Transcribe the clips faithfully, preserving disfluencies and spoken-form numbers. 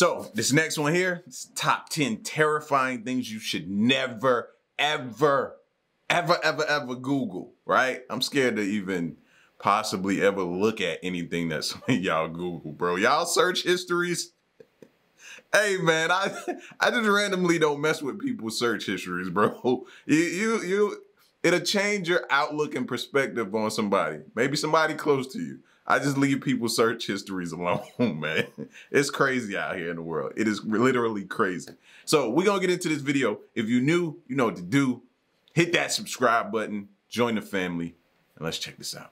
So this next one here, it's top ten terrifying things you should never, ever, ever, ever, ever Google, right? I'm scared to even possibly ever look at anything that some of y'all Google, bro. Y'all search histories. Hey man, I I just randomly don't mess with people's search histories, bro. You you you it'll change your outlook and perspective on somebody. Maybe somebody close to you. I just leave people's search histories alone, man. It's crazy out here in the world. It is literally crazy. So we're gonna get into this video. If you're new, you know what to do. Hit that subscribe button, join the family, and let's check this out.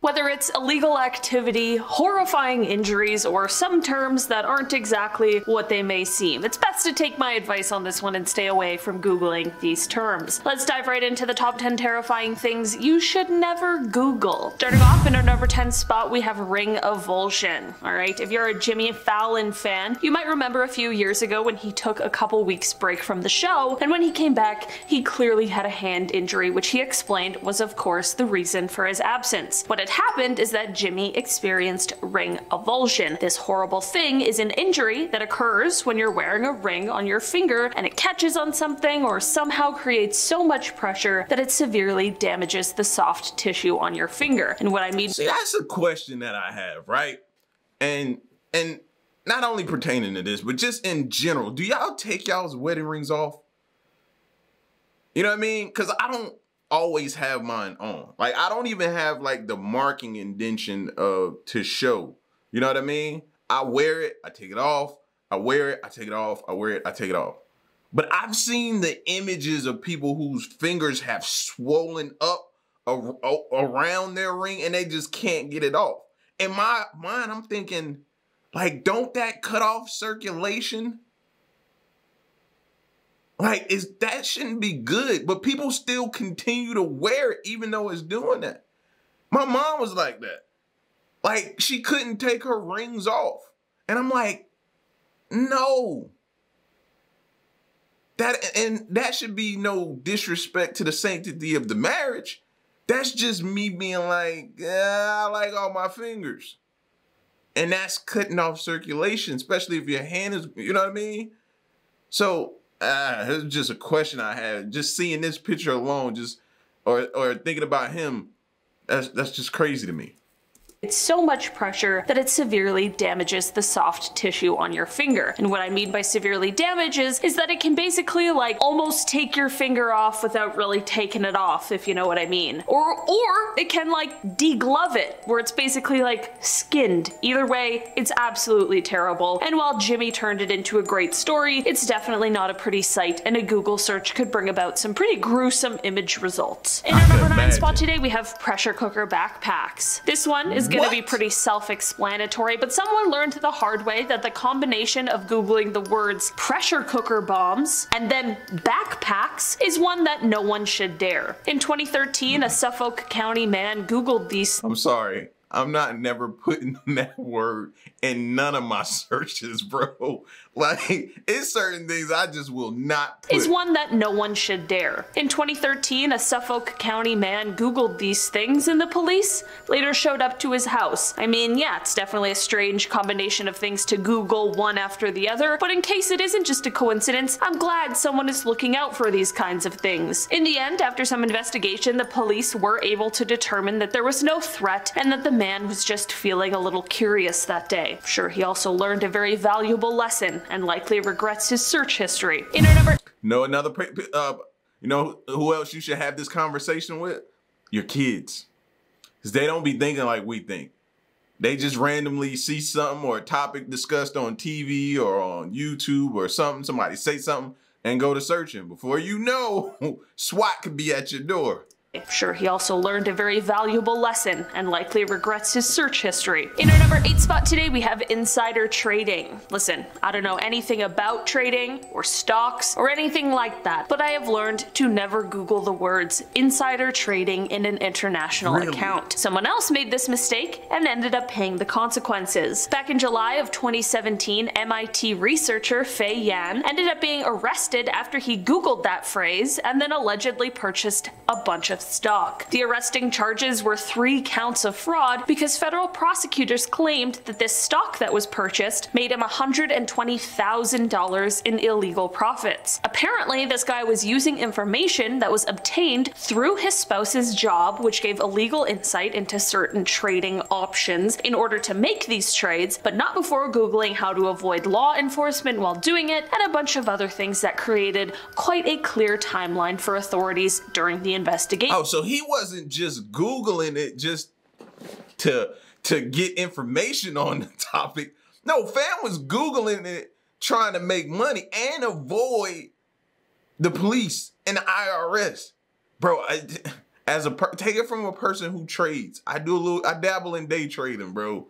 Whether it's illegal activity, horrifying injuries, or some terms that aren't exactly what they may seem, it's best to take my advice on this one and stay away from Googling these terms. Let's dive right into the top ten terrifying things you should never Google. Starting off in our number ten spot, we have ring avulsion. All right, if you're a Jimmy Fallon fan, you might remember a few years ago when he took a couple weeks break from the show, and when he came back, he clearly had a hand injury, which he explained was of course the reason for his absence. What it happened is that Jimmy experienced ring avulsion. This horrible thing is an injury that occurs when you're wearing a ring on your finger and it catches on something or somehow creates so much pressure that it severely damages the soft tissue on your finger. And what I mean— See, that's a question that I have, right? And and not only pertaining to this, but just in general, do y'all take y'all's wedding rings off? You know what I mean? Because I don't always have mine on. Like, I don't even have like the marking indention of to show. You know what I mean? I wear it, I take it off, I wear it, I take it off, I wear it, I take it off. But I've seen the images of people whose fingers have swollen up a, a, around their ring and they just can't get it off. In my mind, I'm thinking, like, don't that cut off circulation? Like, is that shouldn't be good, but people still continue to wear it even though it's doing that. My mom was like that. Like, she couldn't take her rings off. And I'm like, no. That and that should be no disrespect to the sanctity of the marriage. That's just me being like, yeah, I like all my fingers. And that's cutting off circulation, especially if your hand is, you know what I mean? So Uh, this is just a question I had. Just seeing this picture alone, just or or thinking about him, that's that's just crazy to me. It's so much pressure that it severely damages the soft tissue on your finger. And what I mean by severely damages is that it can basically like almost take your finger off without really taking it off, if you know what I mean. Or or it can like de-glove it, where it's basically like skinned. Either way, it's absolutely terrible. And while Jimmy turned it into a great story, it's definitely not a pretty sight, and a Google search could bring about some pretty gruesome image results. In our number nine spot today, we have pressure cooker backpacks. This one is gonna be pretty self-explanatory, but someone learned the hard way that the combination of Googling the words pressure cooker bombs and then backpacks is one that no one should dare. In twenty thirteen, a Suffolk County man Googled these— I'm sorry, I'm not never putting that word in none of my searches, bro. Like, it's certain things I just will not put. Is one that no one should dare. In twenty thirteen, a Suffolk County man Googled these things, and the police later showed up to his house. I mean, yeah, it's definitely a strange combination of things to Google one after the other, but in case it isn't just a coincidence, I'm glad someone is looking out for these kinds of things. In the end, after some investigation, the police were able to determine that there was no threat and that the man Man was just feeling a little curious that day. Sure, he also learned a very valuable lesson and likely regrets his search history. In our number— No, another, uh, you know who else you should have this conversation with? Your kids. Because they don't be thinking like we think. They just randomly see something or a topic discussed on T V or on YouTube or something, somebody say something and go to searching. Before you know, SWAT could be at your door. Sure, he also learned a very valuable lesson and likely regrets his search history. In our number eight spot today, we have insider trading. Listen, I don't know anything about trading or stocks or anything like that, but I have learned to never Google the words insider trading in an international really? account. Someone else made this mistake and ended up paying the consequences. Back in July of twenty seventeen, M I T researcher Fei Yan ended up being arrested after he Googled that phrase and then allegedly purchased a bunch of stock. The arresting charges were three counts of fraud because federal prosecutors claimed that this stock that was purchased made him one hundred twenty thousand dollars in illegal profits. Apparently, this guy was using information that was obtained through his spouse's job, which gave illegal insight into certain trading options in order to make these trades, but not before Googling how to avoid law enforcement while doing it, and a bunch of other things that created quite a clear timeline for authorities during the investigation. Oh, so he wasn't just Googling it just to, to get information on the topic. No, fam was Googling it, trying to make money and avoid the police and the I R S. Bro, I, as a per take it from a person who trades. I do a little, I dabble in day trading, bro.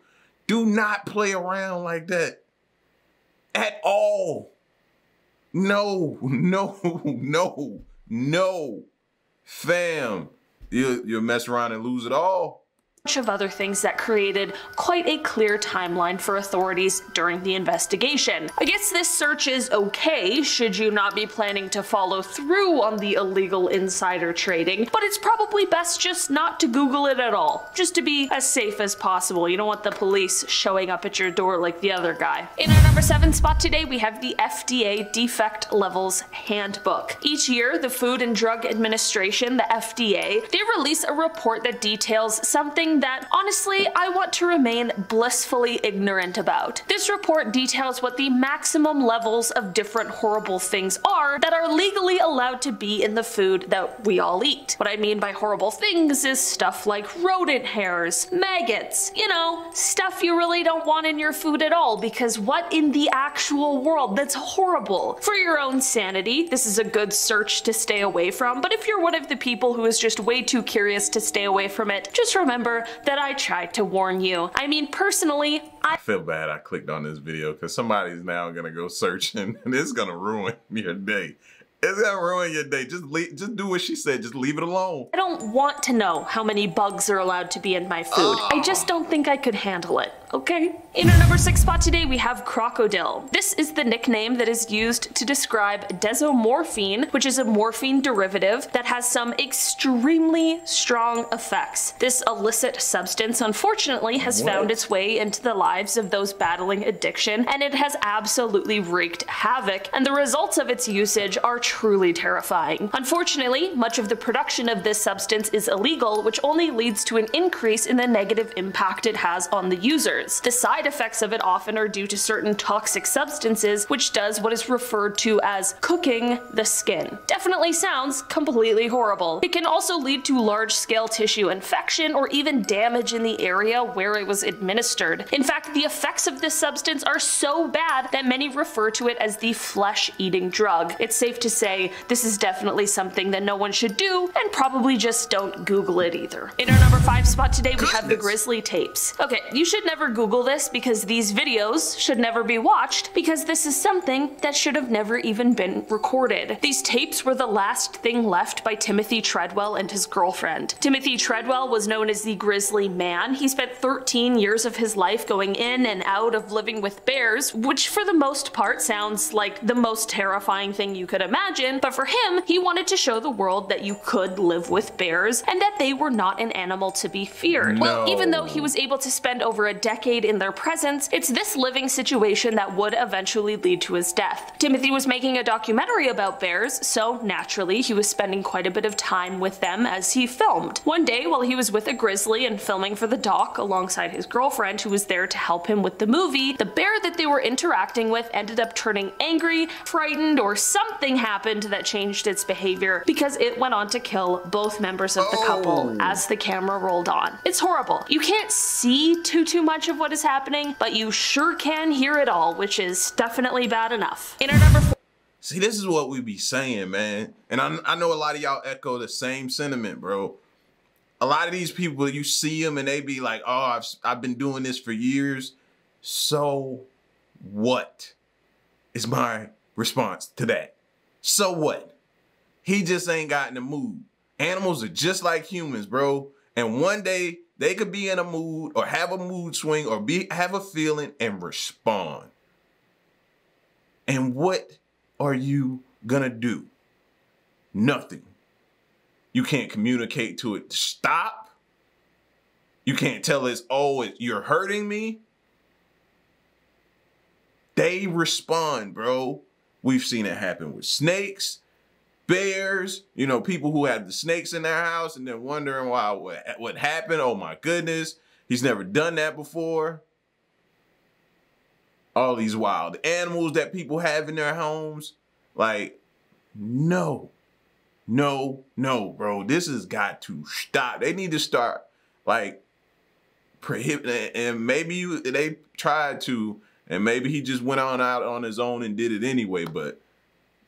Do not play around like that at all. No, no, no, no, fam. You, you'll mess around and lose it all. Of other things that created quite a clear timeline for authorities during the investigation. I guess this search is okay should you not be planning to follow through on the illegal insider trading, but it's probably best just not to Google it at all, just to be as safe as possible. You don't want the police showing up at your door like the other guy. In our number seven spot today, we have the F D A Defect Levels Handbook. Each year, the Food and Drug Administration, the F D A, they release a report that details something that, honestly, I want to remain blissfully ignorant about. This report details what the maximum levels of different horrible things are that are legally allowed to be in the food that we all eat. What I mean by horrible things is stuff like rodent hairs, maggots, you know, stuff you really don't want in your food at all, because what in the actual world? That's horrible. For your own sanity, this is a good search to stay away from, but if you're one of the people who is just way too curious to stay away from it, just remember that I tried to warn you. I mean, personally, I, I feel bad I clicked on this video because somebody's now gonna go searching and it's gonna ruin your day. It's gonna ruin your day. Just leave, just do what she said. Just leave it alone. I don't want to know how many bugs are allowed to be in my food. Oh. I just don't think I could handle it. Okay. In our number six spot today, we have crocodile. This is the nickname that is used to describe desomorphine, which is a morphine derivative that has some extremely strong effects. This illicit substance, unfortunately, has what? found its way into the lives of those battling addiction, and it has absolutely wreaked havoc, and the results of its usage are truly terrifying. Unfortunately, much of the production of this substance is illegal, which only leads to an increase in the negative impact it has on the user. The side effects of it often are due to certain toxic substances, which does what is referred to as cooking the skin. Definitely sounds completely horrible. It can also lead to large-scale tissue infection or even damage in the area where it was administered. In fact, the effects of this substance are so bad that many refer to it as the flesh-eating drug. It's safe to say this is definitely something that no one should do, and probably just don't Google it either. In our number five spot today, we have the grizzly tapes. Okay, you should never Google this because these videos should never be watched, because this is something that should have never even been recorded. These tapes were the last thing left by Timothy Treadwell and his girlfriend. Timothy Treadwell was known as the Grizzly Man. He spent thirteen years of his life going in and out of living with bears, which for the most part sounds like the most terrifying thing you could imagine, but for him, he wanted to show the world that you could live with bears and that they were not an animal to be feared. No. Well, even though he was able to spend over a decade in their presence, it's this living situation that would eventually lead to his death. Timothy was making a documentary about bears, so naturally he was spending quite a bit of time with them as he filmed. One day, while he was with a grizzly and filming for the doc alongside his girlfriend who was there to help him with the movie, the bear that they were interacting with ended up turning angry, frightened, or something happened that changed its behavior because it went on to kill both members of the couple as the camera rolled on. It's horrible. You can't see too too much of what is happening, but you sure can hear it all, which is definitely bad enough. In our number four. See, this is what we be saying, man. And I, I know a lot of y'all echo the same sentiment, bro. A lot of these people, you see them and they be like, oh, I've, I've been doing this for years. So what is my response to that? So what? He just ain't got in the mood. Animals are just like humans, bro. And one day, they could be in a mood or have a mood swing or be have a feeling and respond. And what are you gonna do? Nothing. You can't communicate to it to stop. You can't tell it's, oh, you're hurting me. They respond, bro. We've seen it happen with snakes, bears, you know, people who have the snakes in their house and they're wondering why, what, what happened. Oh my goodness, he's never done that before. All these wild animals that people have in their homes. Like, no, no, no, bro. This has got to stop. They need to start, like, prohibiting. And maybe you, they tried to, and maybe he just went on out on his own and did it anyway. But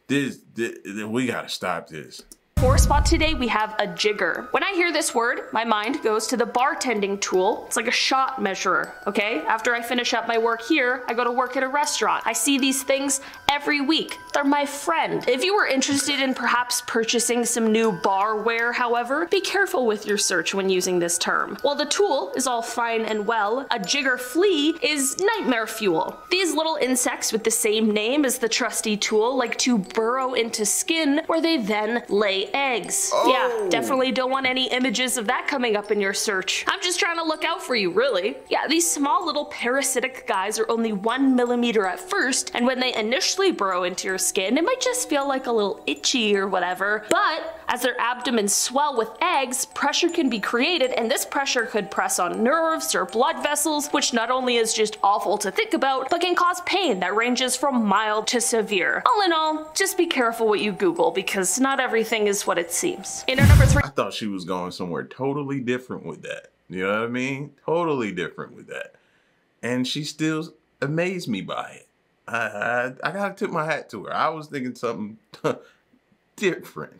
this, this we got to stop this. Four spot today, we have a jigger. When I hear this word, my mind goes to the bartending tool. It's like a shot measurer, okay? After I finish up my work here, I go to work at a restaurant. I see these things every week. They're my friend. If you were interested in perhaps purchasing some new barware, however, be careful with your search when using this term. While the tool is all fine and well, a jigger flea is nightmare fuel. These little insects with the same name as the trusty tool like to burrow into skin where they then lay eggs. Oh. Yeah, definitely don't want any images of that coming up in your search. I'm just trying to look out for you, really. Yeah, these small little parasitic guys are only one millimeter at first, and when they initially burrow into your skin, it might just feel like a little itchy or whatever. But as their abdomens swell with eggs, pressure can be created, and this pressure could press on nerves or blood vessels, which not only is just awful to think about, but can cause pain that ranges from mild to severe. All in all, just be careful what you Google, because not everything is what it seems. In our number three, I thought she was going somewhere totally different with that. You know what I mean? Totally different with that. And she still amazed me by it. I, I, I gotta tip my hat to her. I was thinking something different.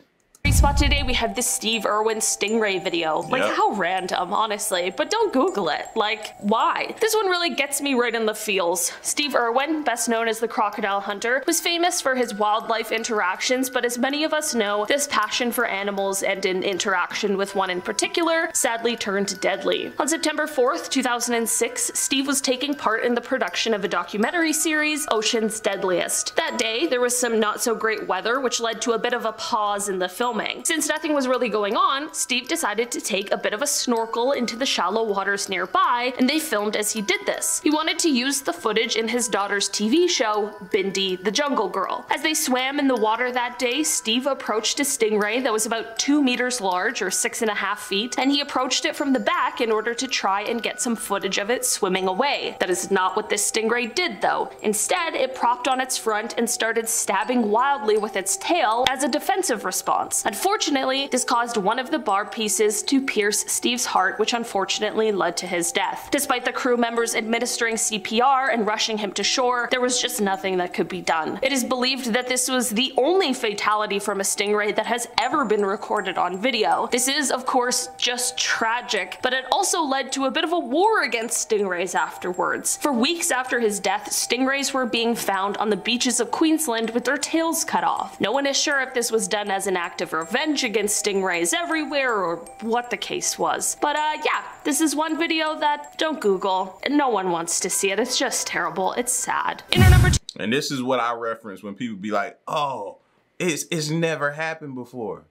Spot today, we have this Steve Irwin stingray video. Like, yep. How random, honestly, but don't Google it. Like, why? This one really gets me right in the feels. Steve Irwin, best known as the crocodile hunter, was famous for his wildlife interactions, but as many of us know, this passion for animals and an interaction with one in particular sadly turned deadly. On September fourth, two thousand six, Steve was taking part in the production of a documentary series, Ocean's Deadliest. That day, there was some not so great weather, which led to a bit of a pause in the film. Since nothing was really going on, Steve decided to take a bit of a snorkel into the shallow waters nearby, and they filmed as he did this. He wanted to use the footage in his daughter's T V show, Bindi the Jungle Girl. As they swam in the water that day, Steve approached a stingray that was about two meters large, or six and a half feet, and he approached it from the back in order to try and get some footage of it swimming away. That is not what this stingray did, though. Instead, it propped on its front and started stabbing wildly with its tail as a defensive response. Unfortunately, this caused one of the bar pieces to pierce Steve's heart, which unfortunately led to his death. Despite the crew members administering C P R and rushing him to shore, there was just nothing that could be done. It is believed that this was the only fatality from a stingray that has ever been recorded on video. This is, of course, just tragic, but it also led to a bit of a war against stingrays afterwards. For weeks after his death, stingrays were being found on the beaches of Queensland with their tails cut off. No one is sure if this was done as an act of revenge against stingrays everywhere or what the case was. But uh, yeah, this is one video that don't Google. No one wants to see it. It's just terrible. It's sad. In our number two. And this is what I reference when people be like, oh, it's, it's never happened before.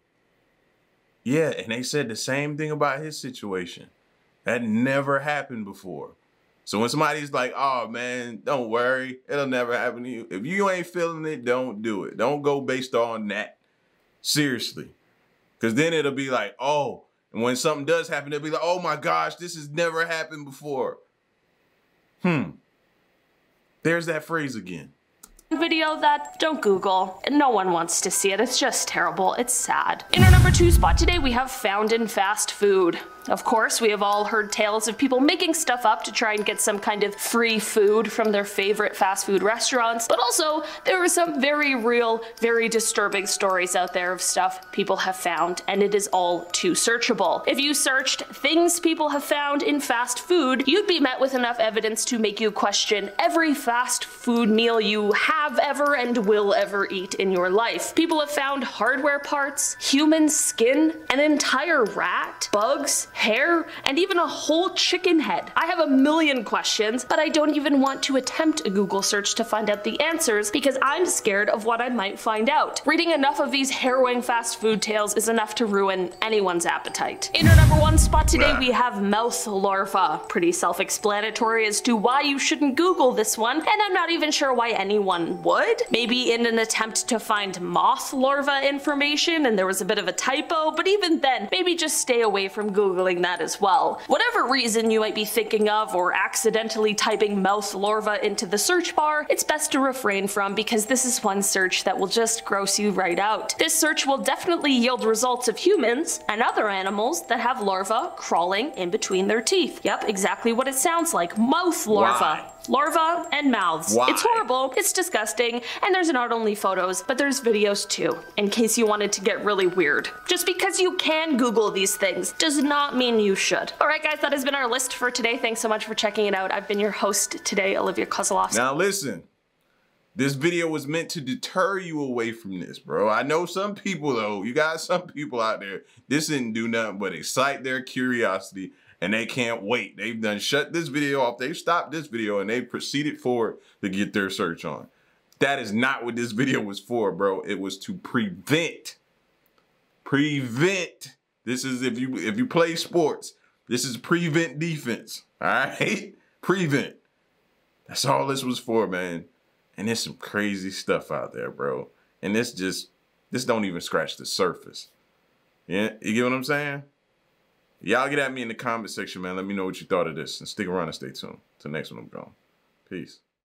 Yeah, and they said the same thing about his situation. That never happened before. So when somebody's like, oh man, don't worry, it'll never happen to you. If you ain't feeling it, don't do it. Don't go based on that. Seriously, because then it'll be like, oh, and when something does happen, they'll be like, oh my gosh, this has never happened before. Hmm. There's that phrase again. Video that don't Google. No one wants to see it. It's just terrible. It's sad. In our number two spot today, we have found in fast food. Of course, we have all heard tales of people making stuff up to try and get some kind of free food from their favorite fast food restaurants, but also there are some very real, very disturbing stories out there of stuff people have found, and it is all too searchable. If you searched things people have found in fast food, you'd be met with enough evidence to make you question every fast food meal you have ever and will ever eat in your life. People have found hardware parts, human skin, an entire rat, bugs, hair, and even a whole chicken head. I have a million questions, but I don't even want to attempt a Google search to find out the answers because I'm scared of what I might find out. Reading enough of these harrowing fast food tales is enough to ruin anyone's appetite. In our number one spot today, we have mouth larva. Pretty self-explanatory as to why you shouldn't Google this one, and I'm not even sure why anyone would. Maybe in an attempt to find moth larva information and there was a bit of a typo, but even then, maybe just stay away from Googling that as well. Whatever reason you might be thinking of or accidentally typing mouth larva into the search bar, it's best to refrain from because this is one search that will just gross you right out. This search will definitely yield results of humans and other animals that have larvae crawling in between their teeth. Yep, exactly what it sounds like. Mouth larva. Why? Larva and mouths. Why? It's horrible, it's disgusting, and there's not only photos, but there's videos too, in case you wanted to get really weird. Just because you can Google these things does not mean you should. Alright guys, that has been our list for today. Thanks so much for checking it out. I've been your host today, Olivia Kozlovsky. Now listen, this video was meant to deter you away from this, bro. I know some people though, you got some people out there, this didn't do nothing but excite their curiosity. And they can't wait. They've done shut this video off. They've stopped this video and they proceeded forward to get their search on. That is not what this video was for, bro. It was to prevent. Prevent. This is if you if you play sports, this is prevent defense. All right? Prevent. That's all this was for, man. And there's some crazy stuff out there, bro. And this just, this don't even scratch the surface. Yeah, you get what I'm saying? Y'all get at me in the comment section, man. Let me know what you thought of this. And stick around and stay tuned. Till next one, I'm gone. Peace.